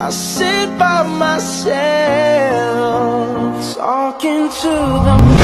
I sit by myself, talking to the